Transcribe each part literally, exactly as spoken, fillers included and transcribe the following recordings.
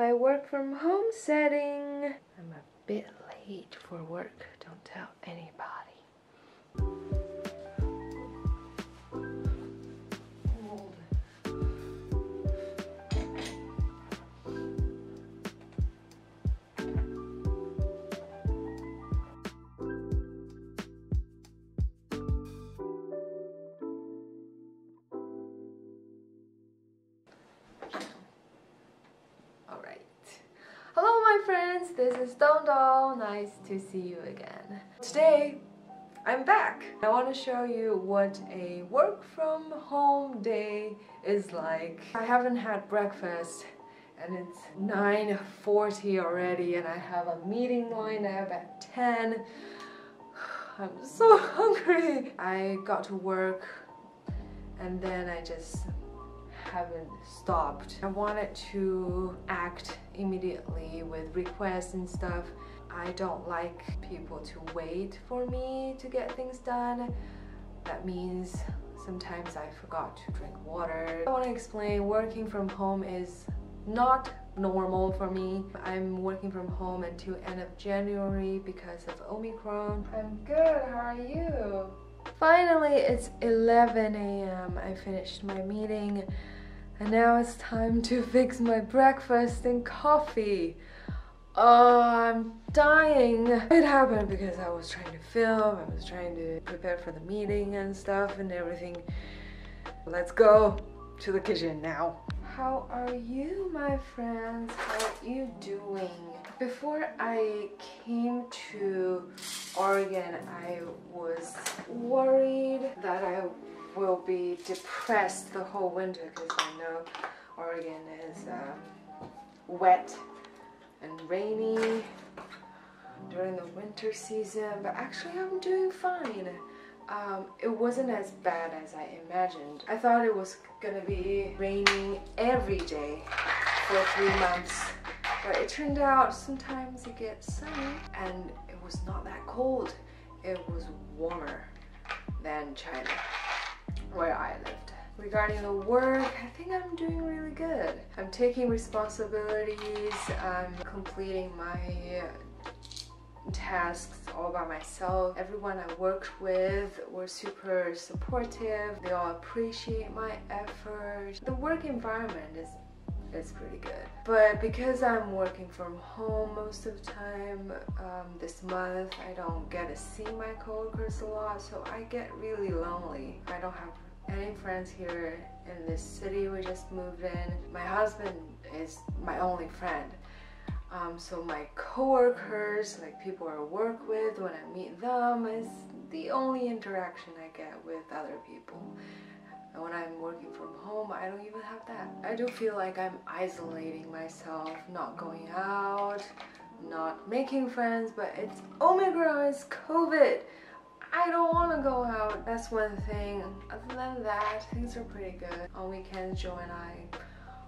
my work from home setting. I'm a bit late for work, don't tell anybody. This is DongDong, nice to see you again. Today, I'm back. I want to show you what a work from home day is like. I haven't had breakfast and it's nine forty already and I have a meeting lined up at ten. I'm so hungry. I got to work and then I just haven't stopped. I wanted to act immediately with requests and stuff. I don't like people to wait for me to get things done. That means sometimes I forgot to drink water. I want to explain, working from home is not normal for me. I'm working from home until end of January because of Omicron. I'm good, how are you? Finally, it's eleven A M I finished my meeting. And now it's time to fix my breakfast and coffee. Oh, I'm dying. It happened because I was trying to film, I was trying to prepare for the meeting and stuff and everything. Let's go to the kitchen now. How are you, my friends? How are you doing? Before I came to Oregon, I was worried that I will be depressed the whole winter because I know Oregon is uh, wet and rainy during the winter season, but actually I'm doing fine. Um, it wasn't as bad as I imagined. I thought it was gonna be raining every day for three months, but it turned out sometimes it gets sunny and it was not that cold. It was warmer than China, where I lived. Regarding the work, I think I'm doing really good. I'm taking responsibilities, I'm completing my tasks all by myself. Everyone I worked with were super supportive. They all appreciate my effort. The work environment is It's pretty good. But because I'm working from home most of the time, um, this month I don't get to see my coworkers a lot, so I get really lonely. I don't have any friends here in this city we just moved in. My husband is my only friend. Um, so my coworkers, like people I work with, when I meet them, is the only interaction I get with other people. And when I'm working from home, I don't even have that. I do feel like I'm isolating myself, not going out, not making friends, but it's Omicron, it's COVID. I don't want to go out. That's one thing. Other than that, things are pretty good. On weekends, Joe and I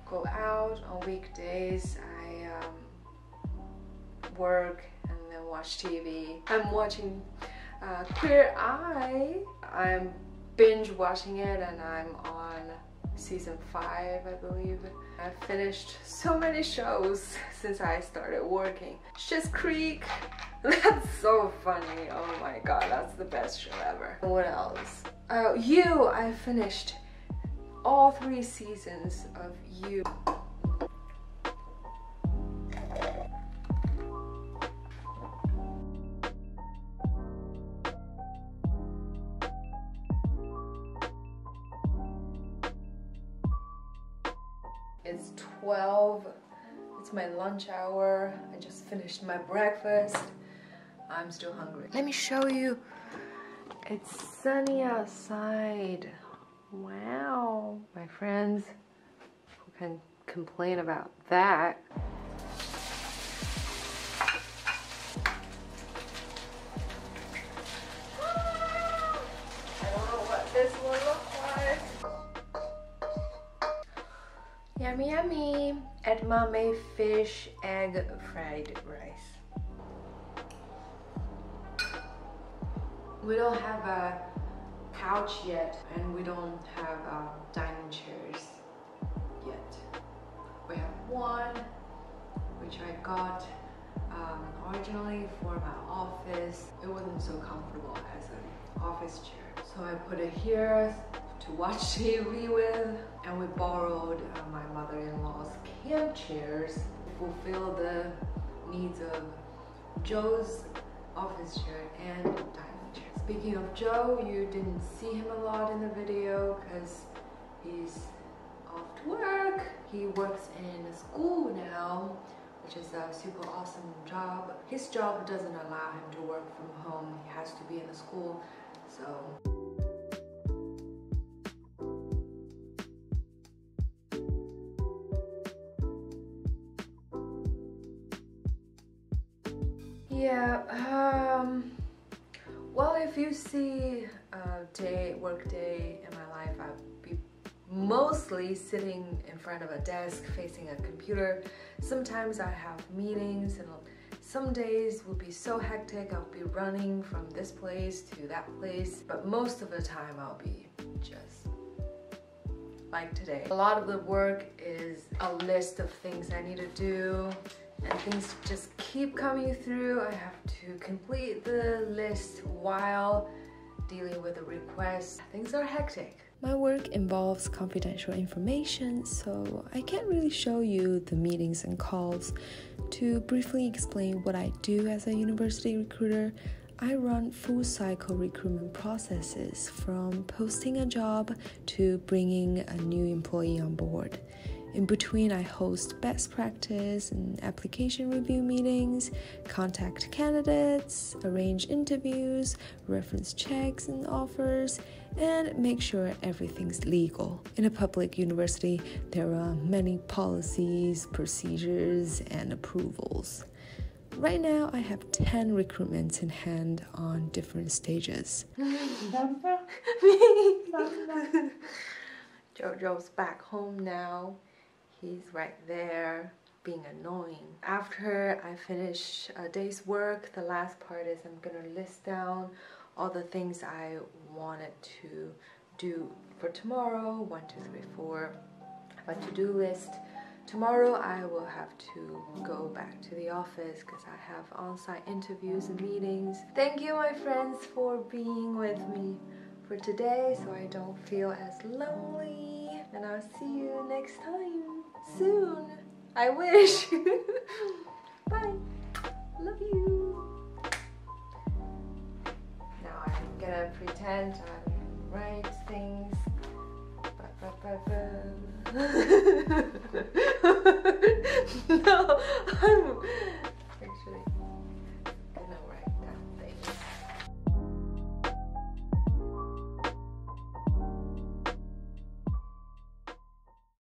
go out. On weekdays, I um, work and then watch T V. I'm watching uh, Queer Eye. I'm binge watching it and I'm on season five, I believe. I've finished so many shows since I started working. Schitt's Creek, that's so funny. Oh my god, that's the best show ever. What else? Oh, You, I finished all three seasons of You. It's twelve, it's my lunch hour. I just finished my breakfast. I'm still hungry. Let me show you. It's sunny outside. Wow. My friends, who can complain about that? Yummy, yummy! Edamame fish, egg, fried rice. We don't have a couch yet, and we don't have uh, dining chairs yet. We have one, got um, originally for my office, it wasn't so comfortable as an office chair. So I put it here to watch T V with, and we borrowed uh, my mother-in-law's camp chairs to fulfill the needs of Joe's office chair and dining chair. Speaking of Joe, you didn't see him a lot in the video because he's off to work. He works in a school now, which is a super awesome job. His job doesn't allow him to work from home. He has to be in the school, so. Yeah, um, well, if you see a day, work day in my life, I'd be mostly sitting in front of a desk facing a computer. Sometimes I have meetings, and some days will be so hectic, I'll be running from this place to that place, but most of the time I'll be just like today. A lot of the work is a list of things I need to do, and things just keep coming through. I have to complete the list while dealing with the requests. Things are hectic. My work involves confidential information, so I can't really show you the meetings and calls. To briefly explain what I do as a university recruiter, I run full-cycle recruitment processes from posting a job to bringing a new employee on board. In between, I host best practice and application review meetings, contact candidates, arrange interviews, reference checks and offers, and make sure everything's legal. In a public university, there are many policies, procedures, and approvals. Right now, I have ten recruitments in hand on different stages. Jojo's back home now. He's right there being annoying. After I finish a day's work, the last part is I'm gonna list down all the things I wanted to do for tomorrow. One, two, three, four. A to-do list. Tomorrow I will have to go back to the office because I have on-site interviews and meetings. Thank you, my friends, for being with me for today so I don't feel as lonely. And I'll see you next time. Soon, I wish. Bye. Love you. Now I'm gonna pretend I'm right things. Ba, ba, ba, ba.